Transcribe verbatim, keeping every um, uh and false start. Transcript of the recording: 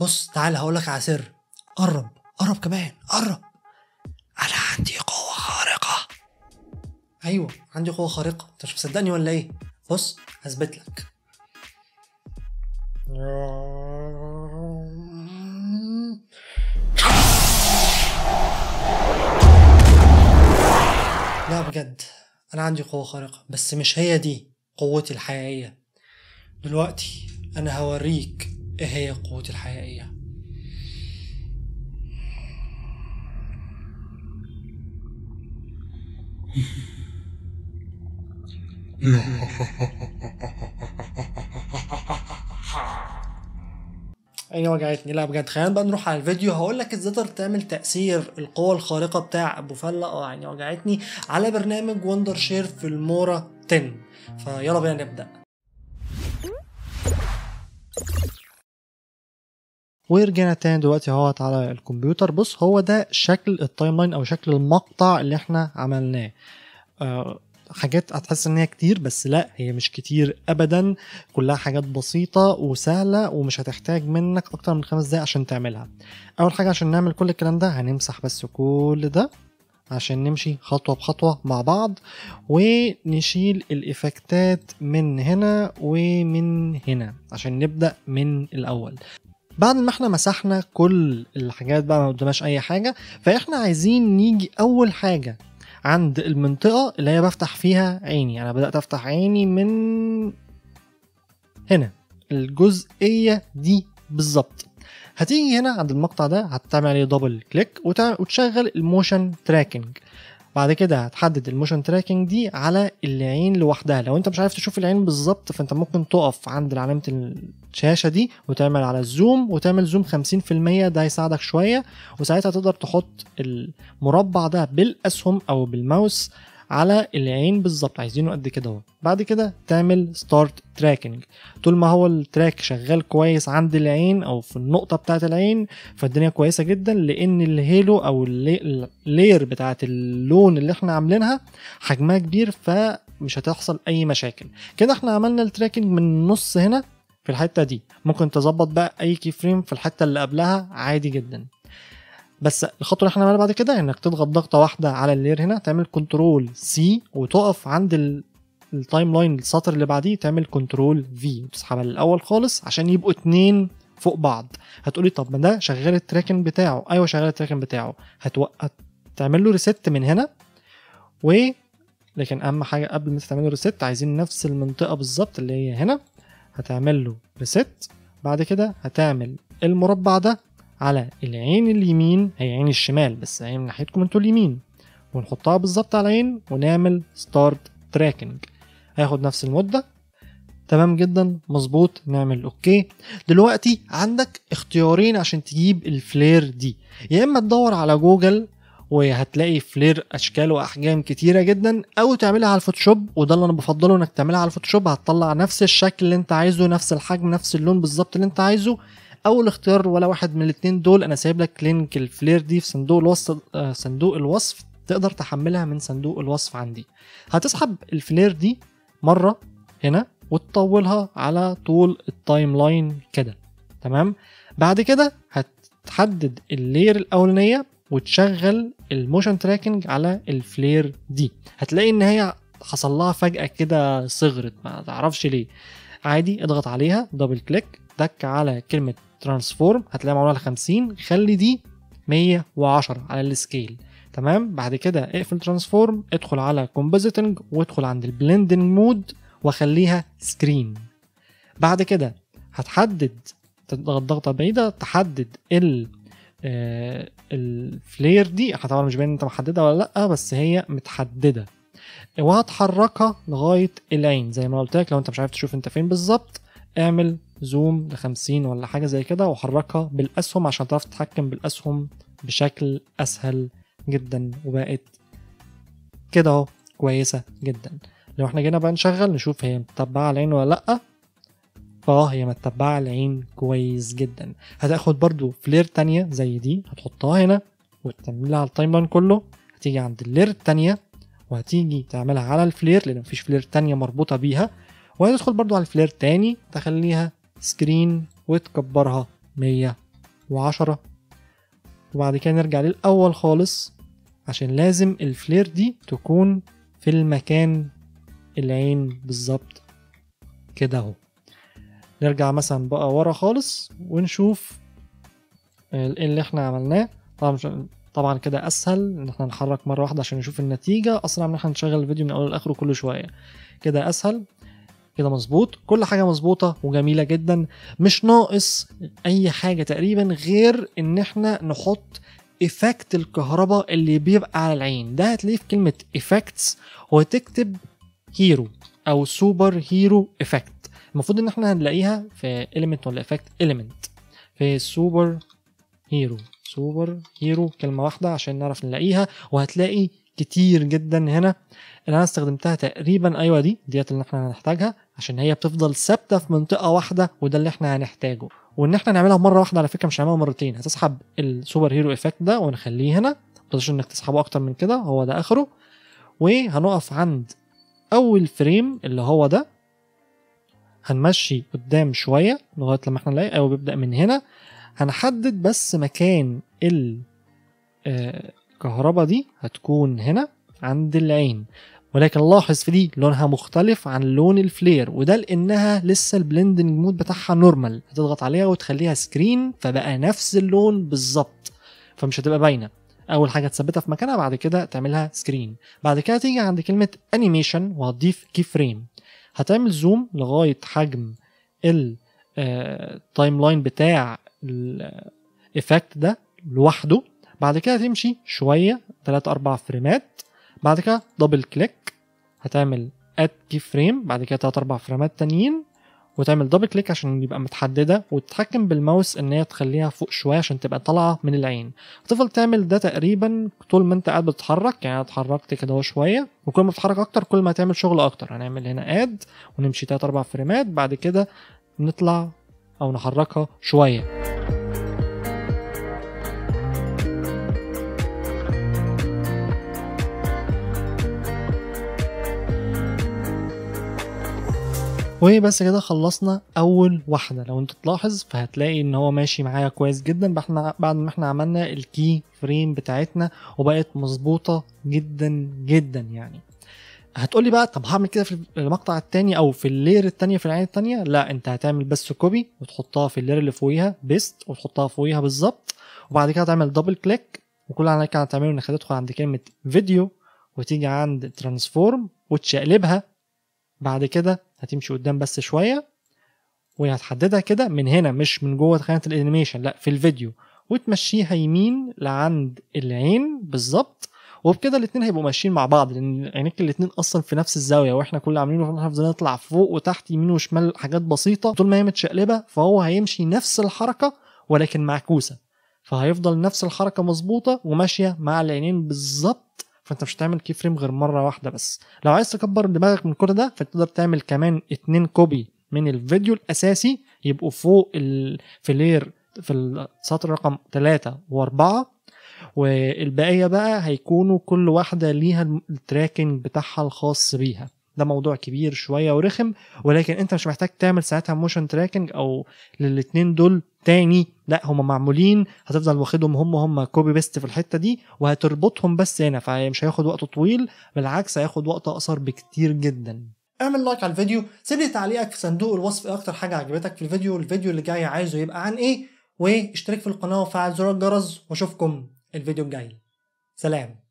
بص تعال هقولك على سر. قرب قرب كمان قرب. انا عندي قوة خارقة. ايوه عندي قوة خارقة، انت مش مصدقني ولا ايه؟ بص هثبت لك. لا بجد انا عندي قوة خارقة، بس مش هي دي قوتي الحقيقية. دلوقتي انا هوريك ايه هي قوتي الحقيقية. عيني وجعتني. لا بجد خلينا بقى نروح على الفيديو، هقول لك ازاي تقدر تعمل تأثير القوة الخارقة بتاع أبوفلا اه عيني وجعتني على برنامج وندرشير فيلمورا عشرة. فيلا بينا نبدأ. ورجعنا تاني دلوقتي اهوت على الكمبيوتر. بص هو ده شكل التايم لاين او شكل المقطع اللي احنا عملناه. أه حاجات هتحس ان هي كتير، بس لا هي مش كتير ابدا، كلها حاجات بسيطه وسهله ومش هتحتاج منك اكتر من خمس دقايق عشان تعملها. اول حاجه عشان نعمل كل الكلام ده هنمسح بس كل ده عشان نمشي خطوه بخطوه مع بعض، ونشيل الايفكتات من هنا ومن هنا عشان نبدا من الاول. بعد ما احنا مسحنا كل الحاجات بقى ما قدامناش اي حاجه، فاحنا عايزين نيجي اول حاجه عند المنطقة اللي هي بفتح فيها عيني. انا بدأت افتح عيني من هنا الجزئية دي بالظبط. هتيجي هنا عند المقطع ده هتعمل عليه دبل كليك وتشغل الموشن تراكنج. بعد كده هتحدد الموشن تراكنج دي على العين لوحدها. لو انت مش عارف تشوف العين بالظبط فانت ممكن تقف عند علامة الشاشة دي وتعمل على الزوم، وتعمل زوم خمسين بالمية، ده هيساعدك شوية، وساعتها تقدر تحط المربع ده بالأسهم أو بالماوس على العين بالظبط، عايزينه قد كده اهو. بعد كده تعمل ستارت تراكنج. طول ما هو التراك شغال كويس عند العين او في النقطه بتاعه العين فالدنيا كويسه جدا، لان الهيلو او اللير بتاعه اللون اللي احنا عاملينها حجمها كبير فمش هتحصل اي مشاكل. كده احنا عملنا التراكنج من النص هنا في الحته دي. ممكن تظبط بقى اي كي فريم في الحته اللي قبلها عادي جدا، بس الخطوه اللي احنا عملناها بعد كده انك تضغط ضغطه واحده على اللير هنا، تعمل كنترول سي وتقف عند التايم لاين السطر اللي بعديه تعمل كنترول في وتسحبها للاول خالص عشان يبقوا اتنين فوق بعض. هتقولي طب ما ده شغال التراكن بتاعه. ايوه شغال التراكن بتاعه. هتوقف تعمل له ريست من هنا و لكن اهم حاجه قبل ما تعمل له ريست عايزين نفس المنطقه بالظبط اللي هي هنا هتعمل له ريست. بعد كده هتعمل المربع ده على العين اليمين، هي عين الشمال بس عين من ناحيتكم انتوا اليمين، ونحطها بالظبط على العين ونعمل ستارت تراكنج. هياخد نفس المده. تمام جدا مظبوط، نعمل اوكي. دلوقتي عندك اختيارين عشان تجيب الفلير دي، يا اما تدور على جوجل وهتلاقي فلير اشكال واحجام كتيره جدا، او تعملها على الفوتوشوب، وده اللي انا بفضله انك تعملها على الفوتوشوب. هتطلع نفس الشكل اللي انت عايزه، نفس الحجم، نفس اللون بالظبط اللي انت عايزه. اول اختيار ولا واحد من الاثنين دول. انا سايب لك لينك الفلير دي في صندوق الوصف، صندوق الوصف تقدر تحملها من صندوق الوصف عندي. هتسحب الفلير دي مره هنا وتطولها على طول التايم لاين كده، تمام. بعد كده هتحدد اللير الاولانيه وتشغل الموشن تراكنج على الفلير دي. هتلاقي ان هي حصل لها فجاه كده صغرت ما تعرفش ليه. عادي اضغط عليها دبل كليك، دك على كلمه ترانسفورم هتلاقيها معموله خمسين، خلي دي مية وعشرة على السكيل، تمام. بعد كده اقفل ترانسفورم، ادخل على كومبوزيتنج وادخل عند البلندنج مود واخليها سكرين. بعد كده هتحدد تضغط ضغطه بعيده تحدد ال آه الفلير دي. طبعا مش باين انت محددها ولا لا، بس هي متحدده، وهتحركها لغايه العين زي ما قلت لك. لو انت مش عارف تشوف انت فين بالظبط اعمل زوم لخمسين ولا حاجه زي كده وحركها بالاسهم عشان تعرف تتحكم بالاسهم بشكل اسهل جدا، وبقت كده اهو كويسه جدا. لو احنا جينا بقى نشغل نشوف هي متبعه العين ولا لا. اه هي متبعه العين كويس جدا. هتاخد برضو فلير تانيه زي دي هتحطها هنا وتعملها على التايم لاين كله. هتيجي عند اللير التانيه وهتيجي تعملها على الفلير لان مفيش فلير تانيه مربوطه بيها، وهتدخل برضو على الفلير تاني تخليها سكرين وتكبرها مية وعشرة، وبعد كده نرجع للأول خالص عشان لازم الفلير دي تكون في المكان العين بالظبط كده اهو. نرجع مثلا بقى ورا خالص ونشوف اللي احنا عملناه. طبعا طبعا كده اسهل ان احنا نحرك مره واحده عشان نشوف النتيجه، اسرع ان احنا نشغل الفيديو من اوله لاخره كل شويه. كده اسهل، كده مظبوط، كل حاجه مظبوطه وجميله جدا، مش ناقص اي حاجه تقريبا غير ان احنا نحط افكت الكهرباء اللي بيبقى على العين. ده هتلاقيه في كلمه افكتس وتكتب هيرو او سوبر هيرو افكت، المفروض ان احنا هنلاقيها في element ولا افكت element، في سوبر هيرو، سوبر هيرو كلمه واحده عشان نعرف نلاقيها. وهتلاقي كتير جدا هنا اللي انا استخدمتها تقريبا، ايوه دي ديت اللي احنا هنحتاجها عشان هي بتفضل ثابته في منطقه واحده، وده اللي احنا هنحتاجه. وان احنا نعملها مره واحده على فكره، مش هنعملها مرتين. هتسحب السوبر هيرو افكت ده ونخليه هنا، متقدرش انك تسحبه اكتر من كده، هو ده اخره. وهنقف عند اول فريم اللي هو ده، هنمشي قدام شويه لغايه لما احنا نلاقي، ايوه بيبدا من هنا. هنحدد بس مكان الكهرباء دي هتكون هنا عند العين، ولكن لاحظ في دي لونها مختلف عن لون الفلير، وده لانها لسه البلندنج مود بتاعها نورمال. هتضغط عليها وتخليها سكرين فبقى نفس اللون بالظبط، فمش هتبقى باينه. اول حاجه تثبتها في مكانها، بعد كده تعملها سكرين. بعد كده تيجي عند كلمه انيميشن وهتضيف كي فريم، هتعمل زوم لغايه حجم التايم لاين بتاع الإفكت ده لوحده. بعد كده تمشي شوية تلاتة أربعة فريمات، بعد كده دبل كليك هتعمل اد كي فريم، بعد كده تلاتة أربعة فريمات تانيين وتعمل دبل كليك عشان يبقى متحددة، وتتحكم بالماوس إن هي تخليها فوق شوية عشان تبقى طالعة من العين. هتفضل تعمل ده تقريبا طول ما أنت قاعد بتتحرك، يعني أنا اتحركت كده شوية، وكل ما بتتحرك أكتر كل ما هتعمل شغل أكتر. هنعمل هنا اد ونمشي تلاتة أربعة فريمات، بعد كده نطلع أو نحركها شوية. وبس كده خلصنا اول واحده. لو انت تلاحظ فهتلاقي ان هو ماشي معايا كويس جدا بعد ما احنا عملنا الكي فريم بتاعتنا، وبقت مظبوطه جدا جدا. يعني هتقولي بقى طب هعمل كده في المقطع التاني او في اللير التانيه في العين التانيه؟ لا، انت هتعمل بس كوبي وتحطها في اللير اللي فوقيها بيست، وتحطها فوقيها بالظبط، وبعد كده تعمل دبل كليك، وكل اللي عليك هتعمله انك هتدخل عند كلمه فيديو وتيجي عند ترانسفورم وتشقلبها. بعد كده هتمشي قدام بس شويه وهتحددها كده من هنا، مش من جوه خانه الانيميشن، لا في الفيديو، وتمشيها يمين لعند العين بالظبط. وبكده الاثنين هيبقوا ماشيين مع بعض، لان عينيك الاثنين اصلا في نفس الزاويه، واحنا كل اللي عاملينه احنا فضلنا نطلع فوق وتحت يمين وشمال حاجات بسيطه. طول ما هي متشقلبه فهو هيمشي نفس الحركه ولكن معكوسه، فهيفضل نفس الحركه مظبوطه وماشيه مع العينين بالظبط. فانت مش هتعمل كي فريم غير مره واحده بس. لو عايز تكبر دماغك من كل ده فتقدر تعمل كمان اتنين كوبي من الفيديو الاساسي، يبقوا فوق في لير في السطر رقم تلاتة واربعة، والبقيه بقى هيكونوا كل واحده ليها التراكنج بتاعها الخاص بيها. ده موضوع كبير شويه ورخم، ولكن انت مش محتاج تعمل ساعتها موشن تراكنج او للاتنين دول تاني، لا هما معمولين، هتفضل واخدهم هم هم كوبي بيست في الحته دي وهتربطهم بس هنا، فمش هياخد وقت طويل، بالعكس هياخد وقت اقصر بكتير جدا. اعمل لايك على الفيديو، سيب لي تعليقك في صندوق الوصف ايه اكتر حاجه عجبتك في الفيديو، الفيديو اللي جاي عايزه يبقى عن ايه، واشترك في القناه وفعل زر الجرس، واشوفكم الفيديو الجاي. سلام.